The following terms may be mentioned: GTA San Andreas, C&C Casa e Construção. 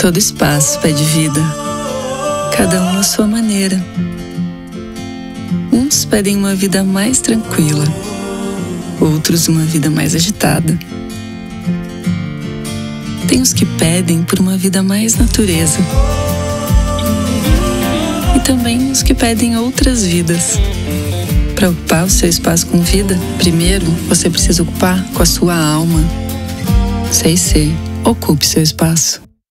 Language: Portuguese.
Todo espaço pede vida, cada um à sua maneira. Uns pedem uma vida mais tranquila, outros uma vida mais agitada. Tem os que pedem por uma vida mais natureza, e também os que pedem outras vidas. Para ocupar o seu espaço com vida, primeiro você precisa ocupar com a sua alma. C&C, ocupe seu espaço.